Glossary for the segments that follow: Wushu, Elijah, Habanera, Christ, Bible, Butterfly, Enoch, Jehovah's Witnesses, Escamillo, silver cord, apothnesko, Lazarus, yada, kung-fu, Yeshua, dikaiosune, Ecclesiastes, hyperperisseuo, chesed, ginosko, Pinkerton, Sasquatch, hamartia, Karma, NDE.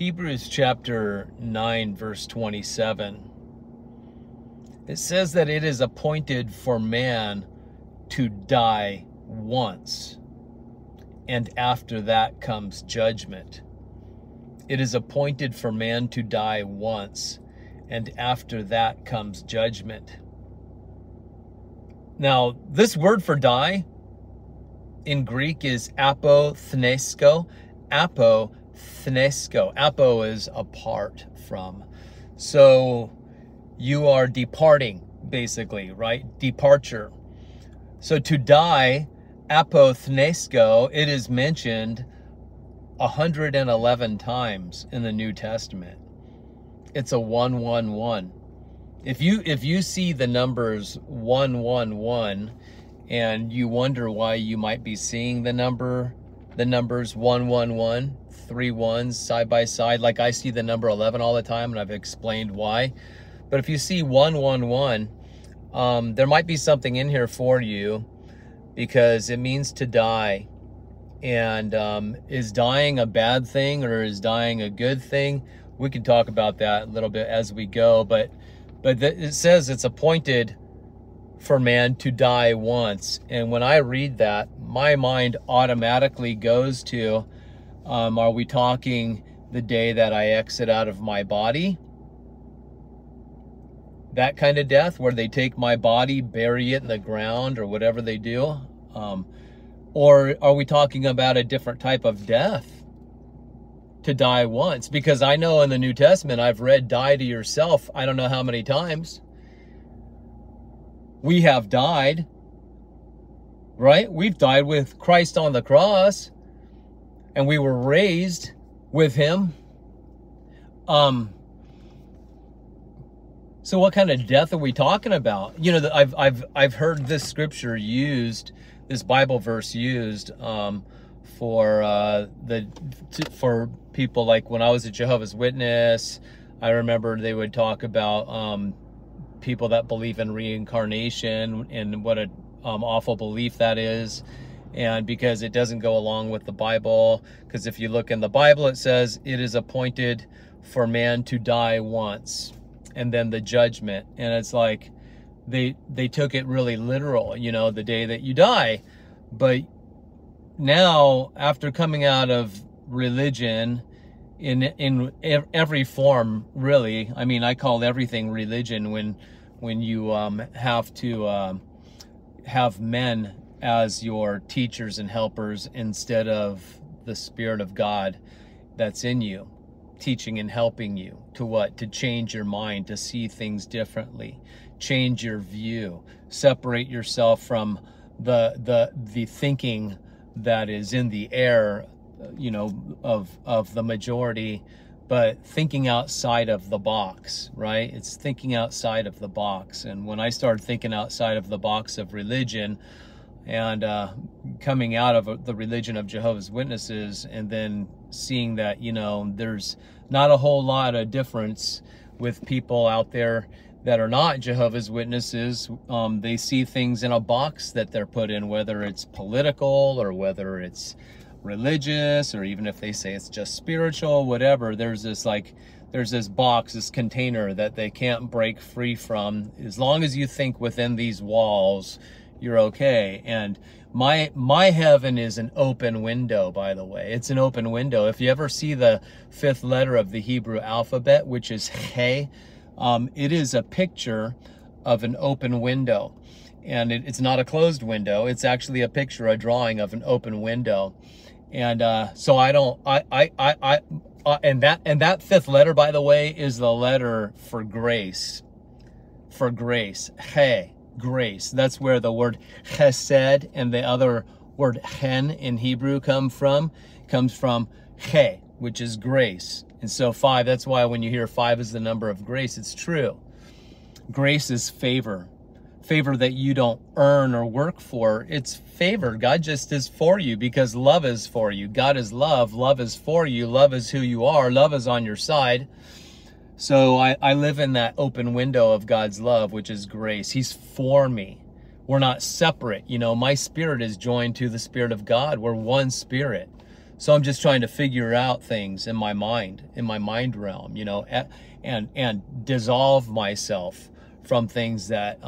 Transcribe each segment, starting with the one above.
Hebrews chapter 9, verse 27. It says that it is appointed for man to die once, and after that comes judgment. It is appointed for man to die once, and after that comes judgment. Now, this word for die in Greek is apothnesko. Apothnesko. Apo is apart from. So you are departing, basically, right? Departure. So to die, apothnesko, it is mentioned 111 times in the New Testament. It's a 111. If you see the numbers 111 and you wonder why you might be seeing the numbers 111, three ones side by side, like I see the number 11 all the time, and I've explained why. But if you see 111, there might be something in here for you, because it means to die. And is dying a bad thing or is dying a good thing? We can talk about that a little bit as we go, but it says it's appointed for man to die once. And when I read that, my mind automatically goes to, are we talking the day that I exit out of my body? That kind of death where they take my body, bury it in the ground or whatever they do? Or are we talking about a different type of death? To die once? Because I know in the New Testament, I've read die to yourself, I don't know how many times. We have died, right? We've died with Christ on the cross, and we were raised with him. So what kind of death are we talking about? You know, I've heard this scripture used, this Bible verse used for people like when I was a Jehovah's Witness. I remember they would talk about people that believe in reincarnation and what an awful belief that is, and because it doesn't go along with the Bible. Because if you look in the Bible, it says it is appointed for man to die once, and then the judgment. And it's like they took it really literal, you know, the day that you die. But now, after coming out of religion in every form, really, I mean, I call everything religion when you have to have men as your teachers and helpers instead of the Spirit of God that's in you, teaching and helping you to what? To change your mind, to see things differently, change your view, separate yourself from the thinking that is in the air, you know, of the majority, but thinking outside of the box, right? It's thinking outside of the box. And when I started thinking outside of the box of religion and coming out of the religion of Jehovah's Witnesses, and then seeing that, you know, there's not a whole lot of difference with people out there that are not Jehovah's Witnesses. They see things in a box that they're put in, whether it's political or whether it's religious, or even if they say it's just spiritual, whatever, there's this box, this container that they can't break free from. As long as you think within these walls, you're okay. And my heaven is an open window, by the way. It's an open window. If you ever see the fifth letter of the Hebrew alphabet, which is He, it is a picture of an open window. And it's not a closed window. It's actually a picture, a drawing of an open window. And so that fifth letter, by the way, is the letter for grace. For grace. He. Grace. That's where the word chesed and the other word hen in Hebrew comes from he, which is grace. And so 5, that's why when you hear 5 is the number of grace, it's true. Grace is favor. Favor that you don't earn or work for. It's favor. God just is for you, because love is for you. God is love. Love is for you. Love is who you are. Love is on your side. So I live in that open window of God's love, which is grace. He's for me. We're not separate. You know, my spirit is joined to the Spirit of God. We're one spirit. So I'm just trying to figure out things in my mind realm, you know, and dissolve myself from things that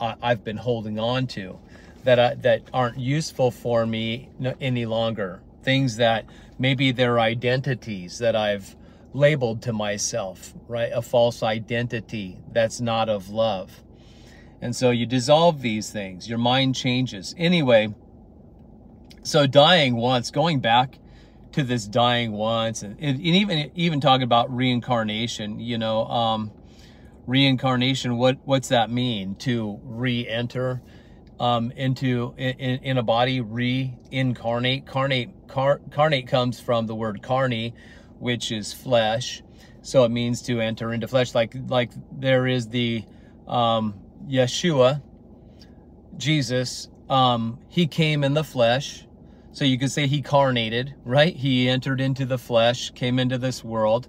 I've been holding on to, that aren't useful for me any longer. Things that maybe they're identities that I've labeled to myself, right? A false identity that's not of love. And so you dissolve these things, your mind changes. Anyway, so dying once, going back to this dying once, and even talking about reincarnation, you know, reincarnation, what's that mean? To re-enter into a body, reincarnate. Carnate comes from the word carne, which is flesh. So it means to enter into flesh. Like there is the Yeshua, Jesus, he came in the flesh. So you could say he carnated, right? He entered into the flesh, came into this world.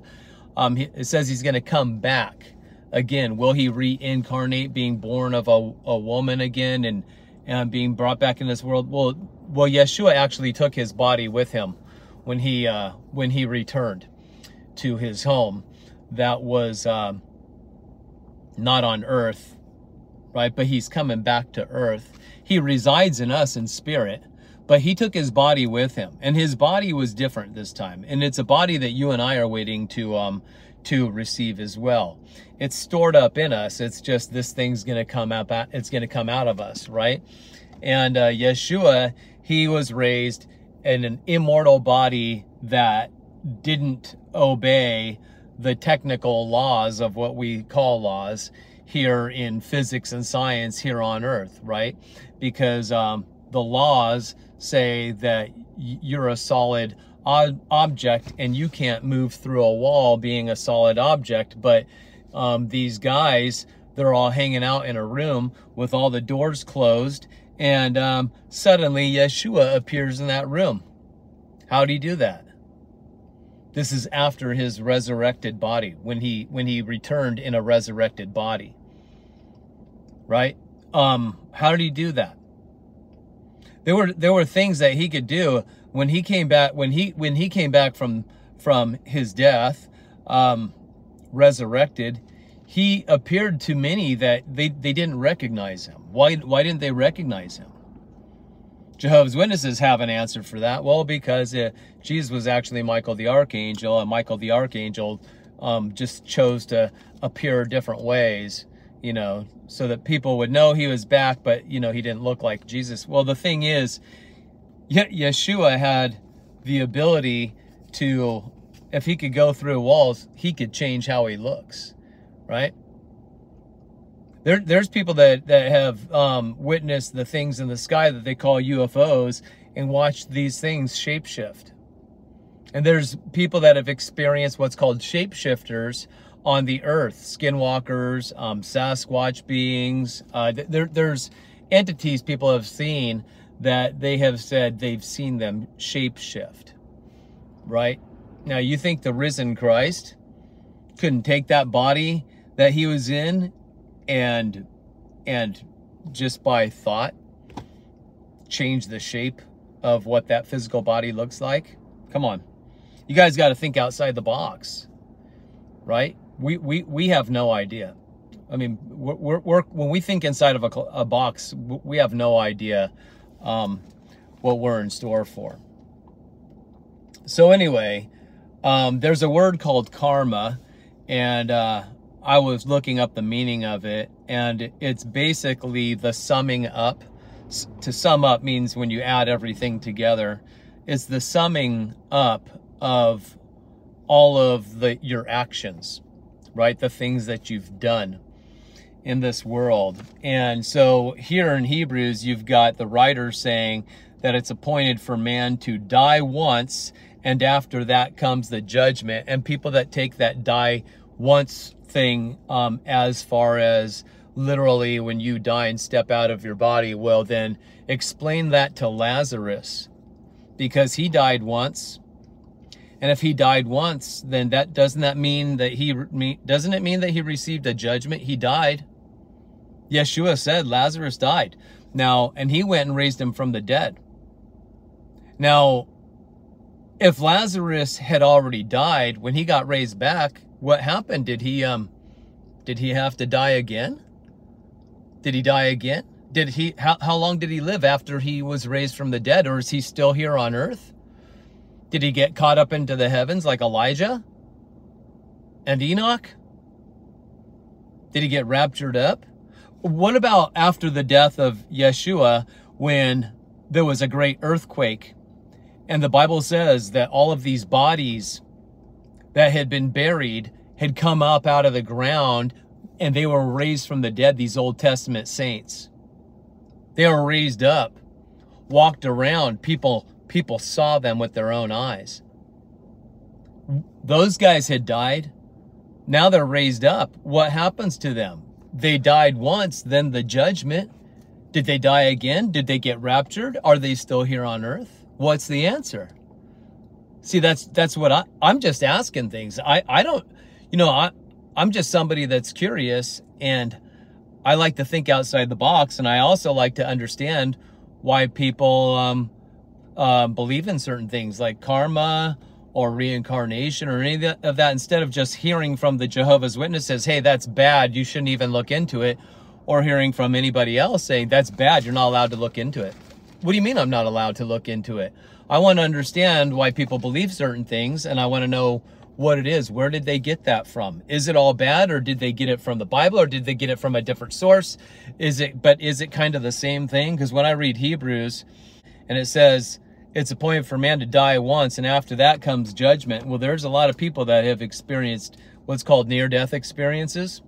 It says he's going to come back again. Will he reincarnate, being born of a woman again and being brought back in this world? Well, Yeshua actually took his body with him when he returned to his home. That was not on earth, right? But he's coming back to earth. He resides in us in spirit, but he took his body with him, and his body was different this time. And it's a body that you and I are waiting to receive as well. It's stored up in us. It's just this thing's going to come up. It's going to come out of us, right? And Yeshua, he was raised in an immortal body that didn't obey the technical laws of what we call laws here in physics and science here on earth, right? Because the laws say that you're a solid object and you can't move through a wall being a solid object, but these guys, they're all hanging out in a room with all the doors closed, and suddenly Yeshua appears in that room. How'd he do that? This is after his resurrected body, when he returned in a resurrected body, right? How did he do that? There were things that he could do when he came back, when he came back from his death, resurrected. He appeared to many that they didn't recognize him. Why didn't they recognize him? Jehovah's Witnesses have an answer for that. Well, because Jesus was actually Michael the Archangel, and Michael the Archangel just chose to appear different ways, you know, so that people would know he was back, but, you know, he didn't look like Jesus. Well, the thing is, Yeshua had the ability to, if he could go through walls, he could change how he looks. Right? There's people that have witnessed the things in the sky that they call UFOs and watched these things shapeshift. And there's people that have experienced what's called shapeshifters on the earth, skinwalkers, Sasquatch beings. There's entities people have seen that they have said they've seen them shapeshift. Right? Now, you think the risen Christ couldn't take that body that he was in and just by thought change the shape of what that physical body looks like? Come on, you guys got to think outside the box, right? We have no idea. I mean, when we think inside of a box, we have no idea what we're in store for. So anyway, there's a word called karma, and I was looking up the meaning of it, and it's basically the summing up. To sum up means when you add everything together. It's the summing up of all of your actions, right? The things that you've done in this world. And so here in Hebrews, you've got the writer saying that it's appointed for man to die once, and after that comes the judgment. And people that take that die once thing as far as literally when you die and step out of your body, well, then explain that to Lazarus, because he died once. And if he died once, then that doesn't it mean that he received a judgment? He died. Yeshua said Lazarus died. Now, and he went and raised him from the dead. Now, If Lazarus had already died, when he got raised back, what happened? Did he have to die again? Did he die again? How long did he live after he was raised from the dead? Or is he still here on earth? Did he get caught up into the heavens like Elijah and Enoch? Did he get raptured up? What about after the death of Yeshua, when there was a great earthquake? And the Bible says that all of these bodies that had been buried had come up out of the ground, and they were raised from the dead, these Old Testament saints. They were raised up, walked around. People saw them with their own eyes. Those guys had died. Now they're raised up. What happens to them? They died once, then the judgment. Did they die again? Did they get raptured? Are they still here on earth? What's the answer? See, that's what I'm just asking things. I don't, you know, I'm just somebody that's curious, and I like to think outside the box, and I also like to understand why people believe in certain things like karma or reincarnation or any of that, instead of just hearing from the Jehovah's Witnesses, hey, that's bad, you shouldn't even look into it, or hearing from anybody else saying, that's bad, you're not allowed to look into it. What do you mean I'm not allowed to look into it? I want to understand why people believe certain things, and I want to know what it is. Where did they get that from? Is it all bad, or did they get it from the Bible, or did they get it from a different source? Is it kind of the same thing? Because when I read Hebrews, and it says, it's appointed for man to die once, and after that comes judgment. Well, there's a lot of people that have experienced what's called near-death experiences.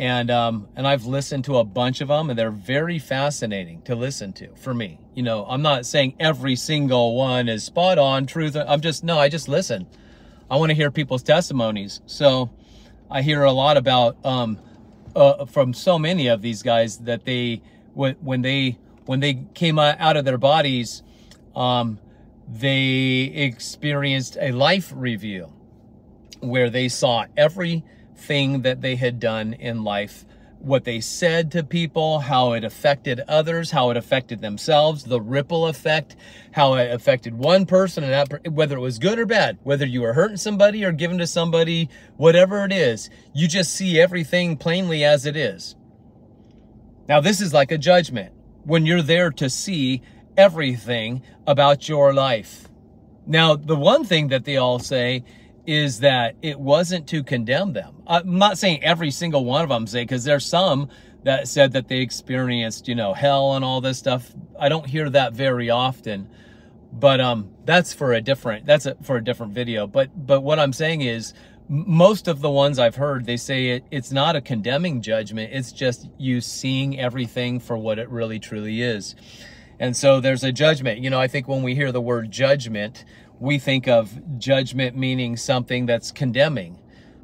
And I've listened to a bunch of them, and they're very fascinating to listen to for me. You know, I'm not saying every single one is spot on truth. I just listen. I want to hear people's testimonies. So I hear a lot about, from so many of these guys that they, when they came out of their bodies, they experienced a life review where they saw every thing that they had done in life, what they said to people, how it affected others, how it affected themselves, the ripple effect, how it affected one person, and whether it was good or bad, whether you were hurting somebody or giving to somebody, whatever it is, you just see everything plainly as it is. Now, this is like a judgment when you're there to see everything about your life. Now, the one thing that they all say is that it wasn't to condemn them. I'm not saying every single one of them say, because there's some that said that they experienced, you know, hell and all this stuff. I don't hear that very often, but that's for a different video. But what I'm saying is, most of the ones I've heard, they say it's not a condemning judgment. It's just you seeing everything for what it really truly is. And so there's a judgment. You know, I think when we hear the word judgment, we think of judgment meaning something that's condemning,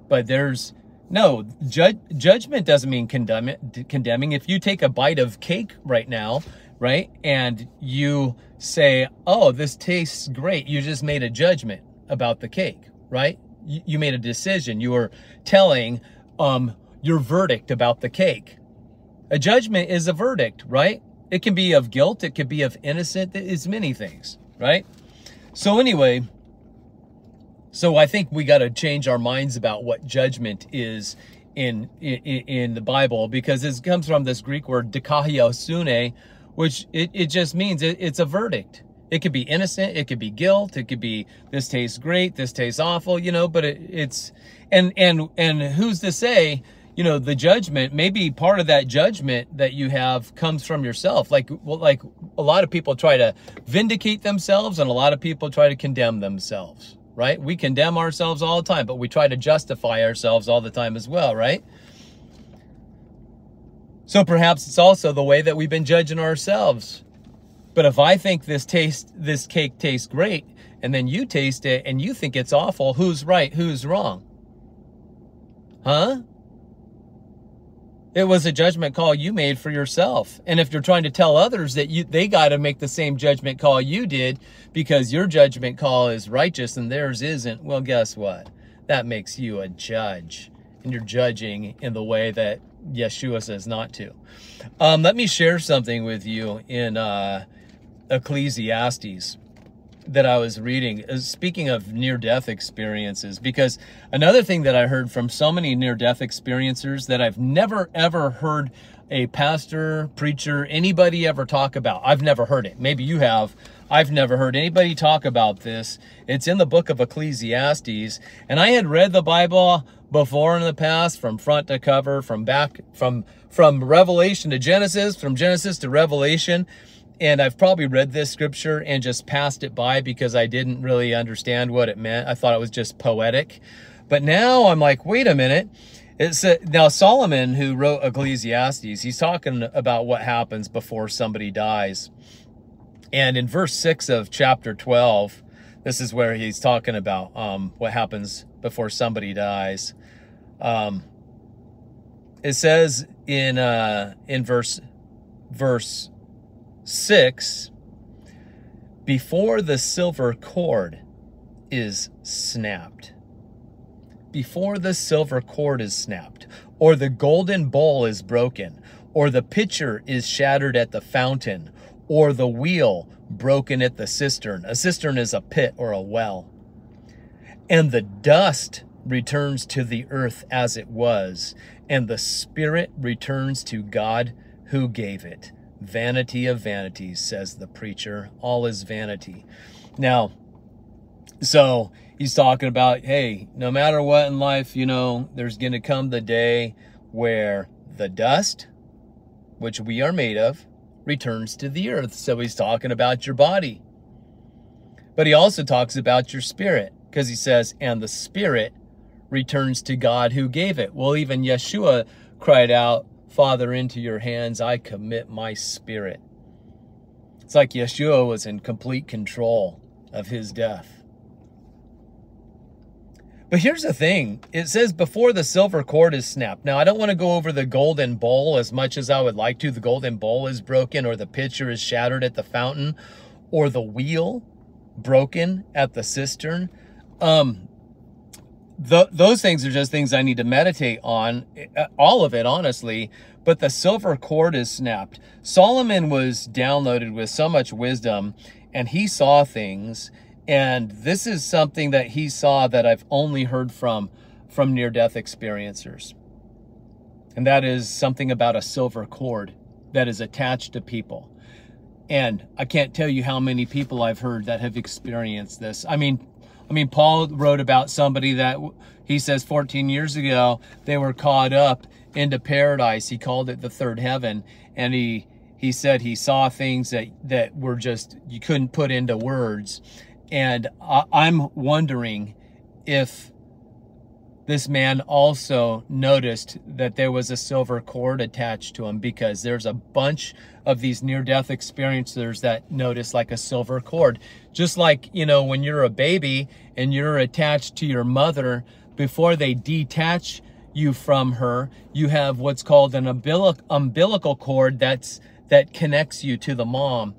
but there's no judgment doesn't mean condemning. If you take a bite of cake right now, right, and you say, oh, this tastes great, you just made a judgment about the cake, right? You made a decision. You were telling your verdict about the cake. A judgment is a verdict, right? It can be of guilt. It could be of innocent. It's many things, right? So anyway, so I think we got to change our minds about what judgment is in the Bible, because it comes from this Greek word dikaiosune, which it just means it's a verdict. It could be innocent, it could be guilt, it could be this tastes great, this tastes awful, you know. But it's and who's to say, you know, the judgment, maybe part of that judgment that you have comes from yourself. Like a lot of people try to vindicate themselves, and a lot of people try to condemn themselves, right? We condemn ourselves all the time, but we try to justify ourselves all the time as well, right? So perhaps it's also the way that we've been judging ourselves. But if I think this cake tastes great, and then you taste it and you think it's awful, who's right? Who's wrong? Huh? It was a judgment call you made for yourself. And if you're trying to tell others that they got to make the same judgment call you did because your judgment call is righteous and theirs isn't, well, guess what? That makes you a judge. And you're judging in the way that Yeshua says not to. Let me share something with you in Ecclesiastes. that I was reading, speaking of near-death experiences, because another thing that I heard from so many near-death experiencers that I've never, ever heard a pastor, preacher, anybody ever talk about. I've never heard it. Maybe you have. I've never heard anybody talk about this. It's in the book of Ecclesiastes. And I had read the Bible before in the past, from front to cover, from Revelation to Genesis, from Genesis to Revelation. And I've probably read this scripture and just passed it by because I didn't really understand what it meant. I thought it was just poetic. But now I'm like, wait a minute. Now Solomon, who wrote Ecclesiastes, he's talking about what happens before somebody dies. And in verse 6 of chapter 12, this is where he's talking about what happens before somebody dies. It says in verse 6, before the silver cord is snapped, before the silver cord is snapped, or the golden bowl is broken, or the pitcher is shattered at the fountain, or the wheel broken at the cistern. A cistern is a pit or a well. And the dust returns to the earth as it was, and the spirit returns to God who gave it. Vanity of vanities, says the preacher. All is vanity. Now, so he's talking about, hey, no matter what in life, you know, there's going to come the day where the dust, which we are made of, returns to the earth. So he's talking about your body. But he also talks about your spirit, because he says, and the spirit returns to God who gave it. Well, even Yeshua cried out, Father, into your hands I commit my spirit. It's like Yeshua was in complete control of his death. But here's the thing. It says before the silver cord is snapped. Now, I don't want to go over the golden bowl as much as I would like to. The golden bowl is broken, or the pitcher is shattered at the fountain, or the wheel broken at the cistern. Those things are just things I need to meditate on, all of it, honestly. But the silver cord is snapped. Solomon was downloaded with so much wisdom, and he saw things. And this is something that he saw that I've only heard from near-death experiencers. And that is something about a silver cord that is attached to people. And I can't tell you how many people I've heard that have experienced this. I mean, Paul wrote about somebody that he says 14 years ago, they were caught up into paradise. He called it the third heaven. And he said he saw things that were just, you couldn't put into words. And I'm wondering if this man also noticed that there was a silver cord attached to him, because there's a bunch of these near-death experiencers that notice like a silver cord. Just like, you know, when you're a baby and you're attached to your mother, before they detach you from her, you have what's called an umbilical cord that connects you to the mom.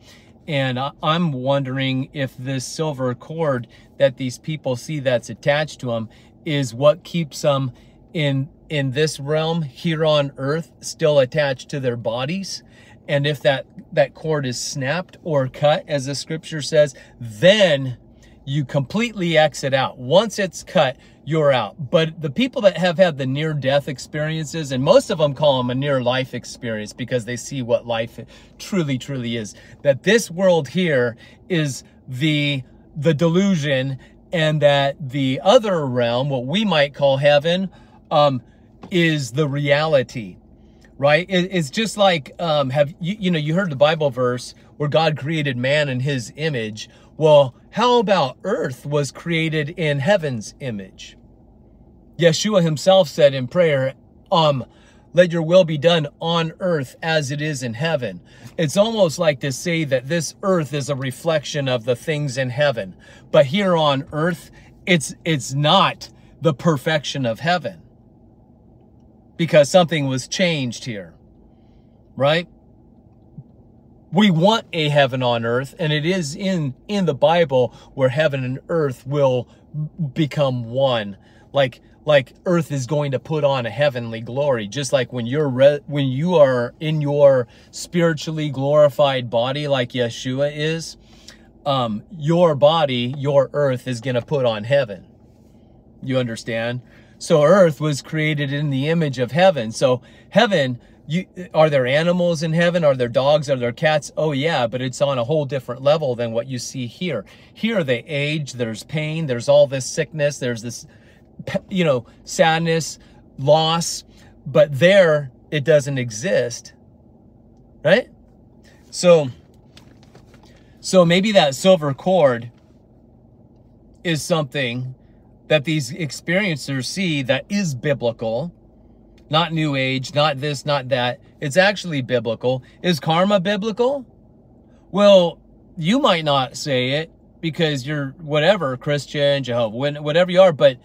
And I'm wondering if this silver cord that these people see that's attached to them is what keeps them in this realm here on earth, still attached to their bodies. And if that cord is snapped or cut, as the scripture says, then you completely exit out. Once it's cut, you're out. But the people that have had the near-death experiences, and most of them call them a near-life experience because they see what life truly, truly is, that this world here is the delusion, and that the other realm, what we might call heaven, is the reality, right? It's just like, you heard the Bible verse where God created man in his image. Well, how about earth was created in heaven's image? Yeshua himself said in prayer, let your will be done on earth as it is in heaven. It's almost like to say that this earth is a reflection of the things in heaven. But here on earth, it's not the perfection of heaven, because something was changed here, right? We want a heaven on earth, and it is in the Bible where heaven and earth will become one. Like earth is going to put on a heavenly glory, just like when you are in your spiritually glorified body, like Yeshua is, your body, your earth is going to put on heaven. You understand? So earth was created in the image of heaven. So heaven, are there animals in heaven? Are there dogs? Are there cats? Oh yeah, but it's on a whole different level than what you see here. Here they age, there's pain, there's all this sickness, there's this, you know, sadness, loss, but there it doesn't exist, right? So maybe that silver cord is something that these experiencers see that is biblical. Not new age, not this, not that. It's actually biblical. Is karma biblical? Well, you might not say it because you're whatever, Christian, Jehovah, whatever you are, but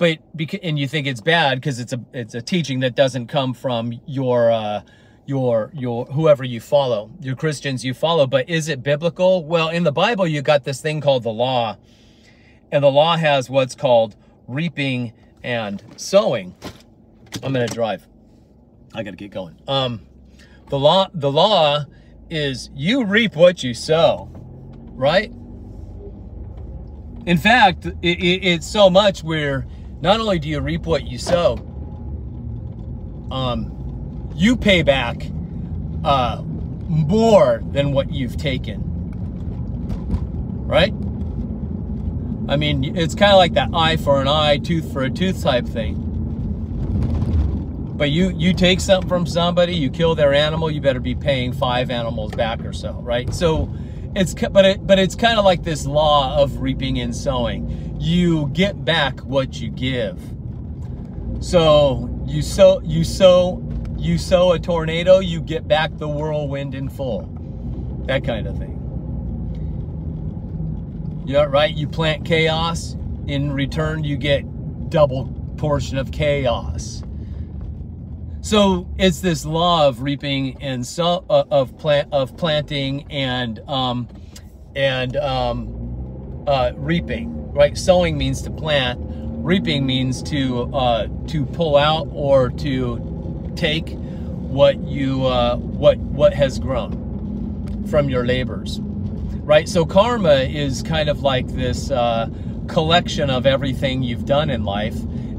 and you think it's bad because it's a teaching that doesn't come from your whoever you follow, your Christians you follow. But is it biblical? Well, in the Bible, you got this thing called the law, and the law has what's called reaping and sowing. I'm going to drive. I got to get going. The law is you reap what you sow, right? In fact, it's so much where not only do you reap what you sow, you pay back more than what you've taken, right? I mean, it's kind of like that eye for an eye, tooth for a tooth type thing. But you take something from somebody, you kill their animal, you better be paying 5 animals back or so, right? So it's kind of like this law of reaping and sowing. You get back what you give. So you sow a tornado, you get back the whirlwind in full. That kind of thing. Yeah, right? You plant chaos, in return you get double portion of chaos. So it's this law of reaping and so of planting and reaping, right? Sowing means to plant, reaping means to pull out or to take what has grown from your labors, right? So karma is kind of like this collection of everything you've done in life.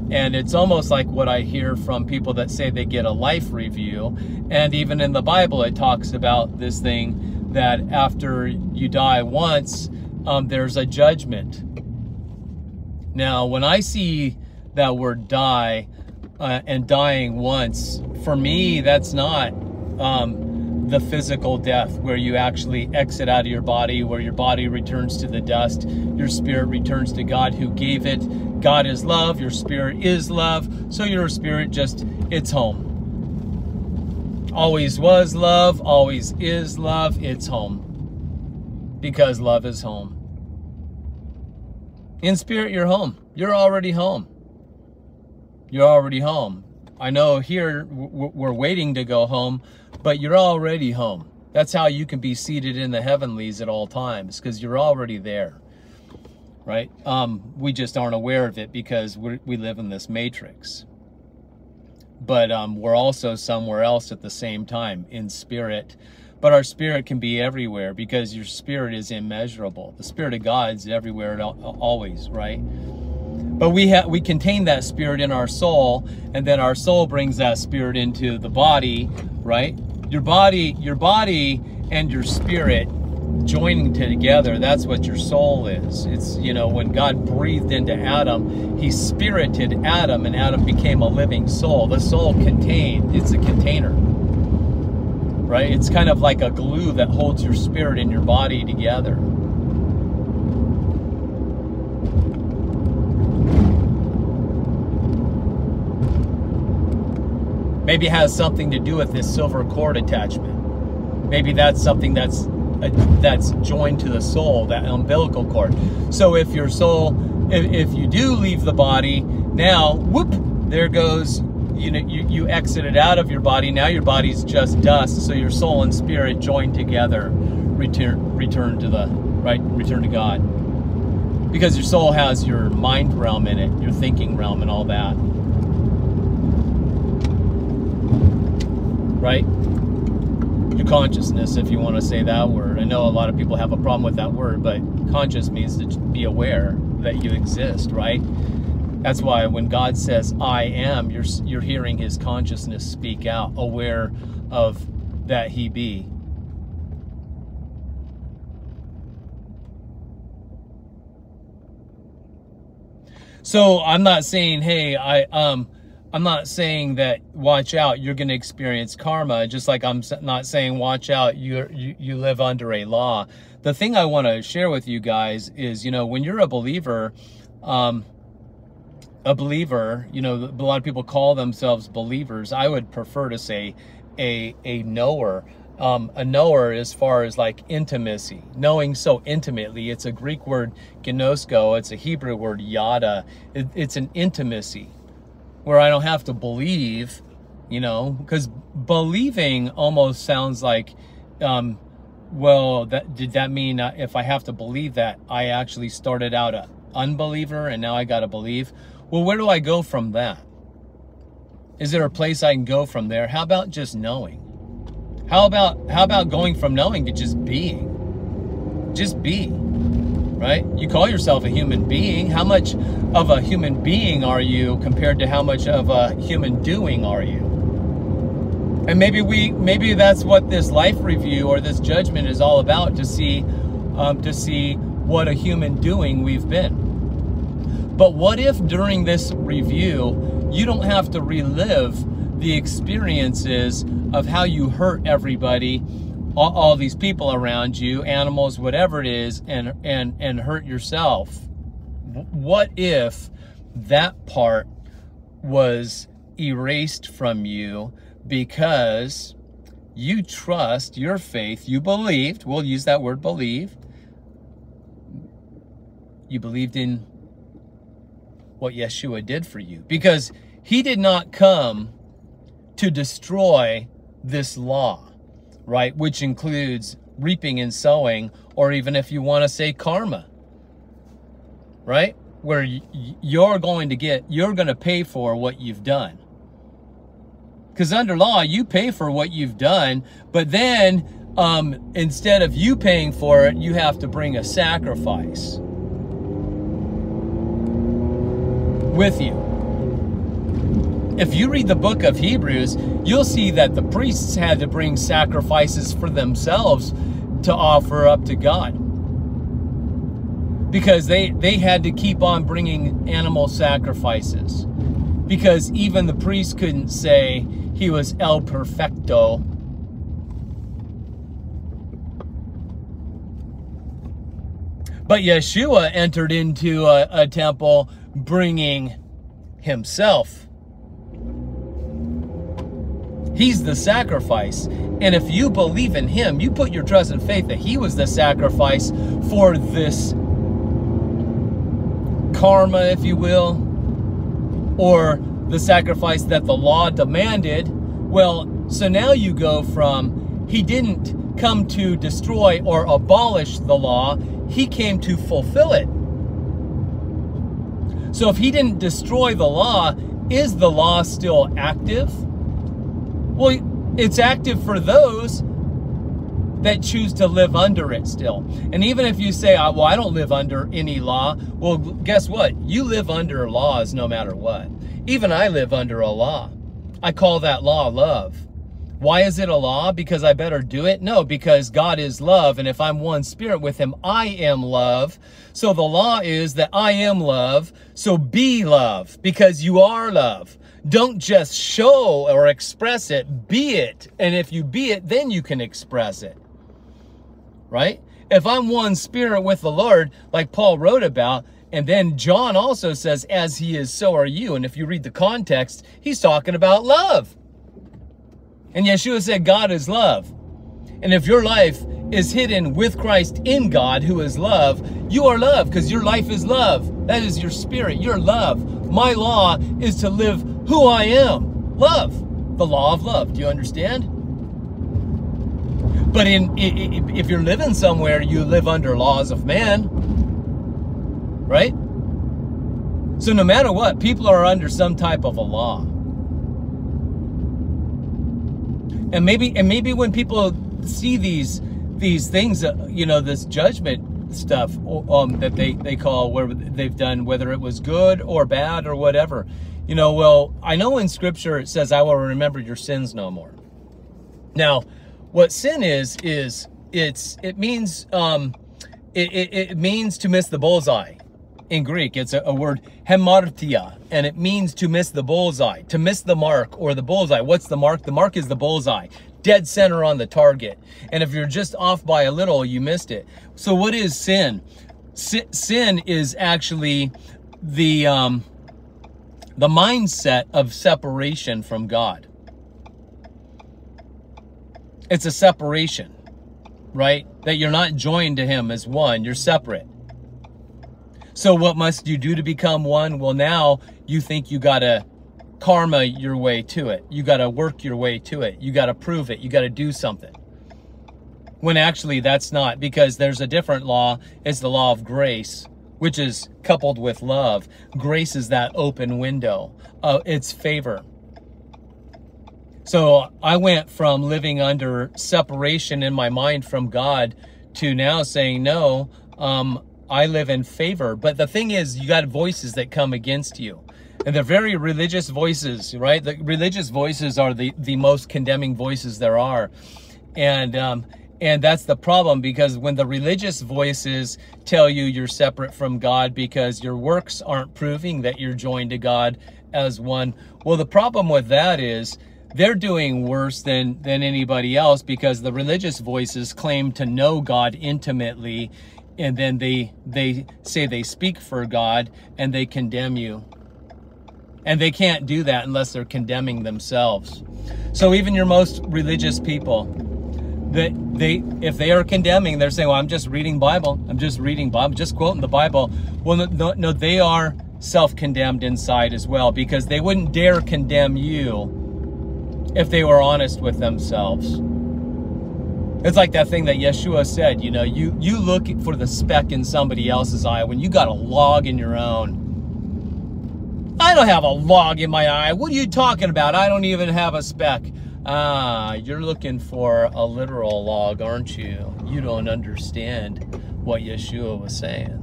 And it's almost like what I hear from people that say they get a life review. And even in the Bible, it talks about this thing that after you die once, there's a judgment. Now, when I see that word die and dying once, for me, that's not the physical death where you actually exit out of your body, where your body returns to the dust, your spirit returns to God who gave it. God is love, your spirit is love, so your spirit just, it's home. Always was love, always is love, it's home. Because love is home. In spirit, you're home. You're already home. You're already home. I know here we're waiting to go home, but you're already home. That's how you can be seated in the heavenlies at all times, because you're already there. Right? We just aren't aware of it because we live in this matrix. But we're also somewhere else at the same time in spirit. But our spirit can be everywhere because your spirit is immeasurable. The Spirit of God's everywhere always, right? But we contain that spirit in our soul, and then our soul brings that spirit into the body, right? Your body and your spirit joining together, that's what your soul is. It's, you know, when God breathed into Adam, he spirited Adam, and Adam became a living soul. The soul contained, it's a container, right? It's kind of like a glue that holds your spirit and your body together. Maybe it has something to do with this silver cord attachment. Maybe that's something that's joined to the soul, that umbilical cord. So if your soul, if you do leave the body, now whoop, there goes, you know, you exited out of your body, now your body's just dust. So your soul and spirit joined together, return to the right, return to God, because your soul has your mind realm in it, your thinking realm and all that, right? your consciousness, if you want to say that word. I know a lot of people have a problem with that word, but conscious means to be aware that you exist, right? That's why when God says, I am, you're hearing his consciousness speak out, aware of that he be. So I'm not saying, hey, I'm not saying that watch out, you're going to experience karma, just like I'm not saying watch out, you live under a law. The thing I want to share with you guys is, you know, when you're a believer, you know, a lot of people call themselves believers. I would prefer to say a knower. A knower as far as like intimacy, knowing so intimately. It's a Greek word, ginosko. It's a Hebrew word, yada. It's an intimacy where I don't have to believe, you know, because believing almost sounds like, well, did that mean if I have to believe that I actually started out an unbeliever and now I got to believe? Well, where do I go from that? Is there a place I can go from there? How about just knowing? How about going from knowing to just being? Just be, right? You call yourself a human being. How much of a human being are you compared to how much of a human doing are you? And maybe that's what this life review or this judgment is all about, to see what a human doing we've been. But what if during this review, you don't have to relive the experiences of how you hurt everybody, all these people around you, animals, whatever it is, and hurt yourself? What if that part was erased from you because you trust your faith, you believed, we'll use that word believe, you believed in what Yeshua did for you, because he did not come to destroy this law, right? Which includes reaping and sowing, or even if you want to say karma, right? Where you're going to pay for what you've done. Because under law, you pay for what you've done, but then instead of you paying for it, you have to bring a sacrifice with you. If you read the book of Hebrews, you'll see that the priests had to bring sacrifices for themselves to offer up to God. Because they had to keep on bringing animal sacrifices. Because even the priest couldn't say he was El Perfecto. But Yeshua entered into a temple bringing himself. He's the sacrifice. And if you believe in him, you put your trust and faith that he was the sacrifice for this karma, if you will, or the sacrifice that the law demanded. Well, so now you go from, he didn't come to destroy or abolish the law, he came to fulfill it. So if he didn't destroy the law, is the law still active? Well, it's active for those that choose to live under it still. And even if you say, well, I don't live under any law. Well, guess what? You live under laws no matter what. Even I live under a law. I call that law love. Why is it a law? Because I better do it? No, because God is love. And if I'm one spirit with him, I am love. So the law is that I am love. So be love, because you are love. Don't just show or express it, be it. And if you be it, then you can express it, right? If I'm one spirit with the Lord, like Paul wrote about, and then John also says, as he is, so are you. And if you read the context, he's talking about love. And Yeshua said, God is love. And if your life is hidden with Christ in God, who is love, you are love, because your life is love. That is your spirit, your love. My law is to live who I am, love, the law of love. Do you understand? But if you're living somewhere, you live under laws of man, right? So no matter what, people are under some type of a law. And maybe when people see these things, you know, this judgment stuff that they call, where they've done, whether it was good or bad or whatever. You know, well, I know in Scripture it says, I will remember your sins no more. Now, what sin is it means to miss the bullseye. In Greek, it's a word, hamartia, and it means to miss the bullseye, to miss the mark or the bullseye. What's the mark? The mark is the bullseye, dead center on the target. And if you're just off by a little, you missed it. So what is sin? Sin is actually the mindset of separation from God. It's a separation, right? That you're not joined to Him as one, you're separate. So what must you do to become one? Well, now you think you gotta karma your way to it. You gotta work your way to it. You gotta prove it. You gotta do something. When actually that's not, because there's a different law. It's the law of grace, which is coupled with love. Grace is that open window. It's favor. So I went from living under separation in my mind from God to now saying, no, I live in favor. But the thing is, you got voices that come against you, and they're very religious voices, right? The religious voices are the most condemning voices there are. And that's the problem, because when the religious voices tell you you're separate from God because your works aren't proving that you're joined to God as one, well, the problem with that is they're doing worse than anybody else, because the religious voices claim to know God intimately, and then they say they speak for God, and they condemn you. And they can't do that unless they're condemning themselves. So even your most religious people, if they are condemning, they're saying, well, I'm just reading Bible. I'm just reading Bible, just quoting the Bible. Well, no, they are self-condemned inside as well, because they wouldn't dare condemn you if they were honest with themselves. It's like that thing that Yeshua said, you know, you look for the speck in somebody else's eye when you got a log in your own. I don't have a log in my eye. What are you talking about? I don't even have a speck. Ah, you're looking for a literal log, aren't you? You don't understand what Yeshua was saying.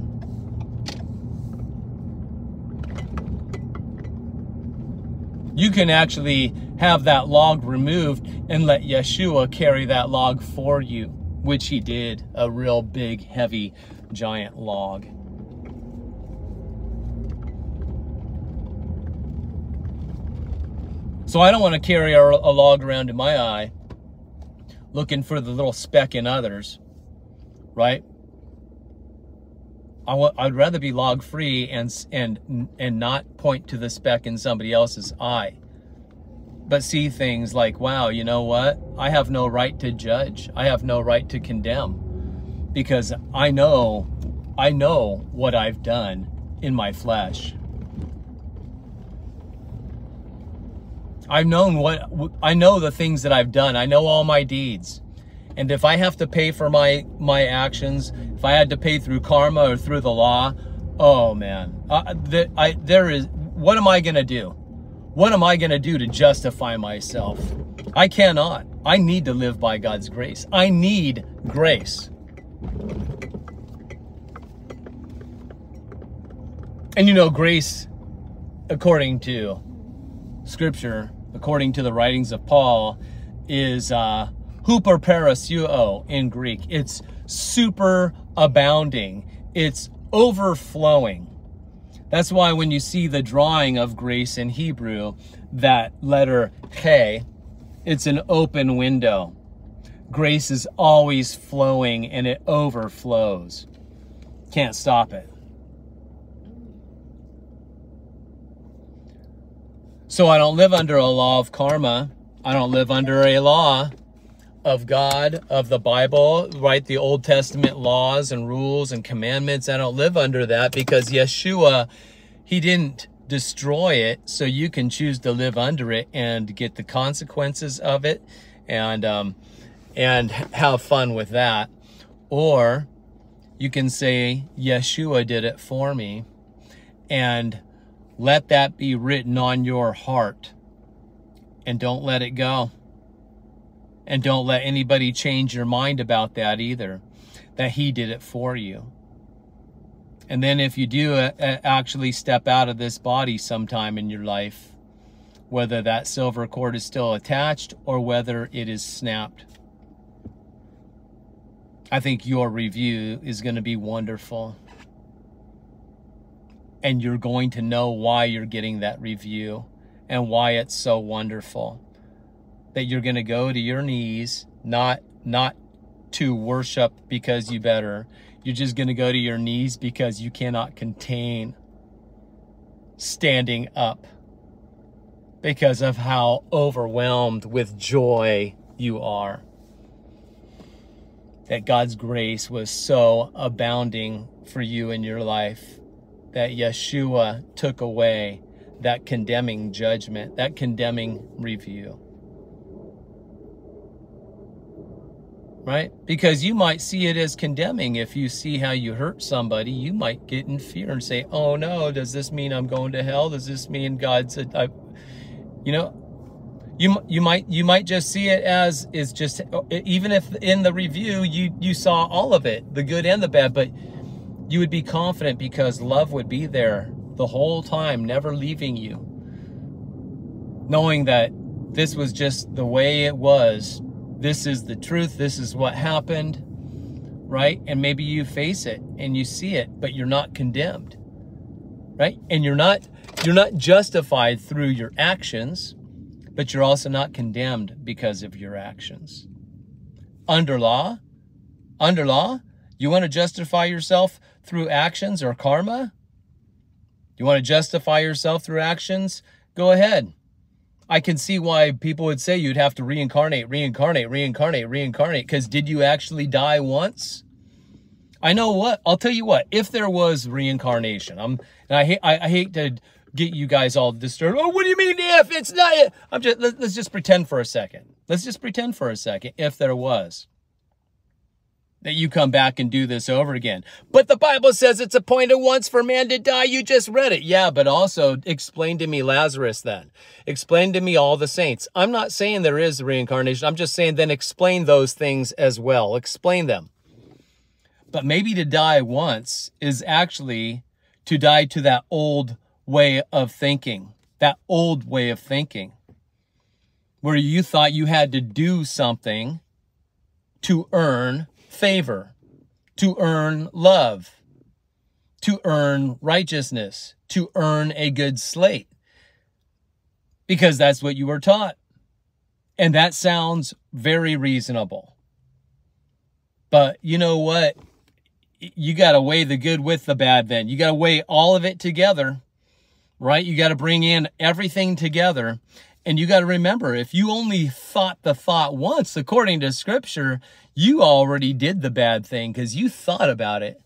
You can actually have that log removed and let Yeshua carry that log for you, which He did, a real big, heavy, giant log. So I don't want to carry a log around in my eye, looking for the little speck in others, right? I'd rather be log free and not point to the speck in somebody else's eye, but see things like, wow, you know what? I have no right to judge. I have no right to condemn, because I know what I've done in my flesh. I know the things that I've done. I know all my deeds. And if I have to pay for my actions, if I had to pay through karma or through the law, oh man, what am I going to do? What am I going to do to justify myself? I cannot. I need to live by God's grace. I need grace. And you know, grace, according to Scripture, according to the writings of Paul, is hyperperisseuo in Greek. It's super abounding. It's overflowing. That's why when you see the drawing of grace in Hebrew, that letter he, it's an open window. Grace is always flowing, and it overflows. Can't stop it. So I don't live under a law of karma. I don't live under a law of God, of the Bible, right? The Old Testament laws and rules and commandments. I don't live under that, because Yeshua, He didn't destroy it, so you can choose to live under it and get the consequences of it and have fun with that. Or you can say, Yeshua did it for me, and let that be written on your heart and don't let it go. And don't let anybody change your mind about that either, that he did it for you. And then if you do actually step out of this body sometime in your life, whether that silver cord is still attached or whether it is snapped, I think your review is going to be wonderful. And you're going to know why you're getting that review and why it's so wonderful. That you're going to go to your knees, not to worship because you better. You're just going to go to your knees because you cannot contain standing up because of how overwhelmed with joy you are. That God's grace was so abounding for you in your life that Yeshua took away that condemning judgment, that condemning review. Right? Because you might see it as condemning. If you see how you hurt somebody, you might get in fear and say, oh no, does this mean I'm going to hell? Does this mean God said, you know, you might just see it as, is just, even if in the review you saw all of it, the good and the bad, but you would be confident because love would be there the whole time, never leaving you, knowing that this was just the way it was. This is the truth. This is what happened, right? And maybe you face it and you see it, but you're not condemned, right? And you're not justified through your actions, but you're also not condemned because of your actions. Under law, you want to justify yourself through actions or karma? You want to justify yourself through actions? Go ahead. I can see why people would say you'd have to reincarnate, because did you actually die once? I know what, I'll tell you what, if there was reincarnation, I hate to get you guys all disturbed. Oh, what do you mean if? It's not it. Let's just pretend for a second. If there was, that you come back and do this over again. But the Bible says it's appointed once for man to die. You just read it. Yeah, but also explain to me Lazarus then. Explain to me all the saints. I'm not saying there is reincarnation. I'm just saying then explain those things as well. Explain them. But maybe to die once is actually to die to that old way of thinking. That old way of thinking. Where you thought you had to do something to earn favor, to earn love, to earn righteousness, to earn a good slate, because that's what you were taught. And that sounds very reasonable. But you know what? You got to weigh the good with the bad then. You got to weigh all of it together, right? You got to bring in everything together. And you got to remember, if you only thought the thought once, according to Scripture, you already did the bad thing because you thought about it.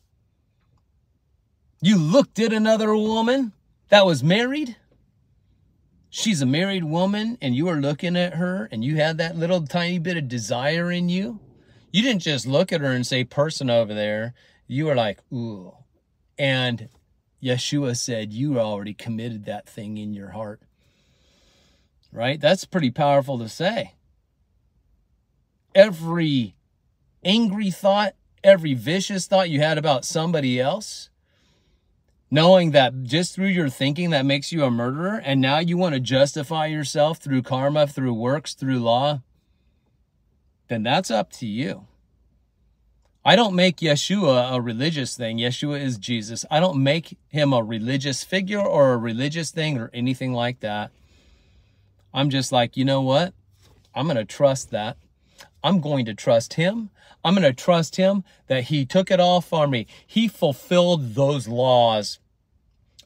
You looked at another woman that was married. She's a married woman, and you were looking at her, and you had that little tiny bit of desire in you. You didn't just look at her and say, person over there. You were like, ooh. And Yeshua said, you already committed that thing in your heart. Right? That's pretty powerful to say. Every angry thought, every vicious thought you had about somebody else, knowing that just through your thinking that makes you a murderer, and now you want to justify yourself through karma, through works, through law, then that's up to you. I don't make Yeshua a religious thing. Yeshua is Jesus. I don't make him a religious figure or a religious thing or anything like that. I'm just like, you know what? I'm going to trust that. I'm going to trust him. I'm going to trust him that he took it all for me. He fulfilled those laws.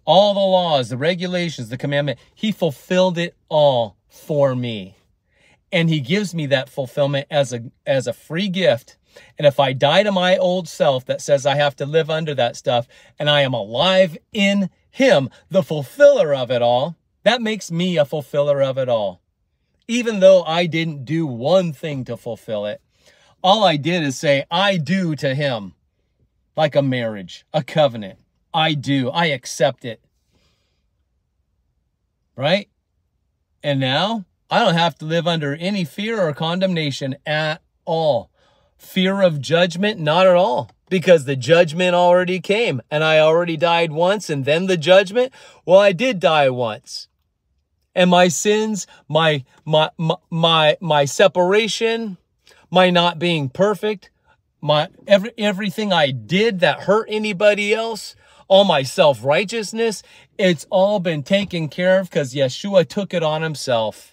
All the laws, the regulations, the commandment. He fulfilled it all for me. And he gives me that fulfillment as a free gift. And if I die to my old self that says I have to live under that stuff, and I am alive in him, the fulfiller of it all, that makes me a fulfiller of it all. Even though I didn't do one thing to fulfill it, all I did is say, I do to him. Like a marriage, a covenant. I do. I accept it. Right? And now I don't have to live under any fear or condemnation at all. Fear of judgment, not at all, because the judgment already came and I already died once and then the judgment. Well, I did die once. And my sins, my separation, my not being perfect, my everything I did that hurt anybody else, all my self-righteousness, it's all been taken care of because Yeshua took it on himself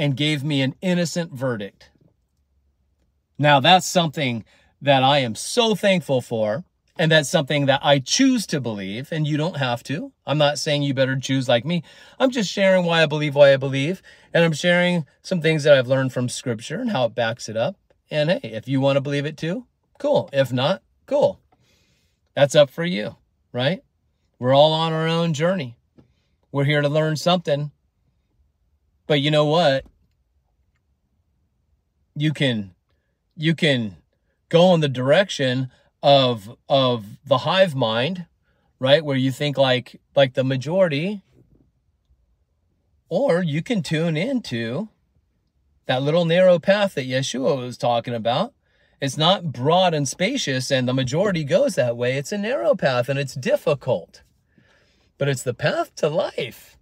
and gave me an innocent verdict. Now, that's something that I am so thankful for, and that's something that I choose to believe, and you don't have to. I'm not saying you better choose like me. I'm just sharing why I believe, and I'm sharing some things that I've learned from Scripture and how it backs it up. And hey, if you want to believe it too, cool. If not, cool. That's up for you, right? We're all on our own journey. We're here to learn something. But you know what? You can go in the direction of the hive mind, right? Where you think like the majority, or you can tune into that little narrow path that Yeshua was talking about. It's not broad and spacious and the majority goes that way. It's a narrow path and it's difficult, but it's the path to life,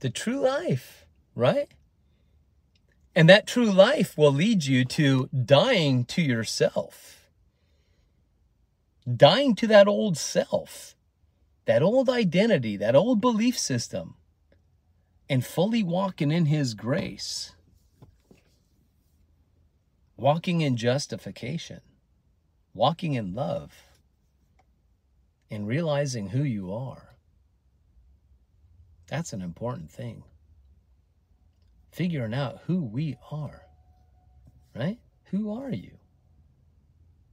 to true life, right? And that true life will lead you to dying to yourself, dying to that old self, that old identity, that old belief system, and fully walking in his grace. Walking in justification, walking in love, and realizing who you are. That's an important thing. Figuring out who we are, right? Who are you?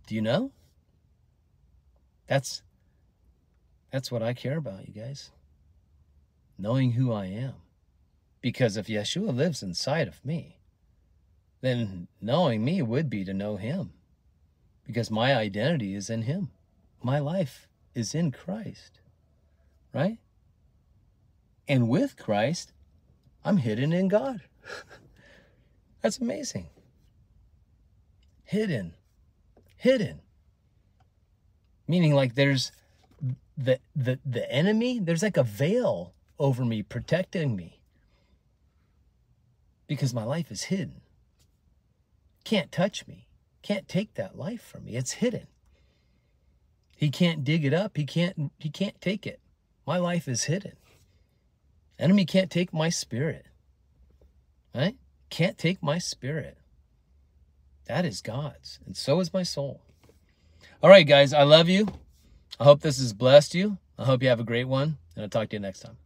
Do you know? That's what I care about, you guys. Knowing who I am. Because if Yeshua lives inside of me, then knowing me would be to know him, because my identity is in him. My life is in Christ, right? And with Christ, I'm hidden in God. That's amazing. Hidden, hidden. Meaning like there's the enemy, there's like a veil over me protecting me because my life is hidden. Can't touch me, can't take that life from me. It's hidden. He can't dig it up. He can't take it. My life is hidden. Enemy can't take my spirit, right? Can't take my spirit. That is God's, and so is my soul. All right, guys, I love you. I hope this has blessed you. I hope you have a great one, and I'll talk to you next time.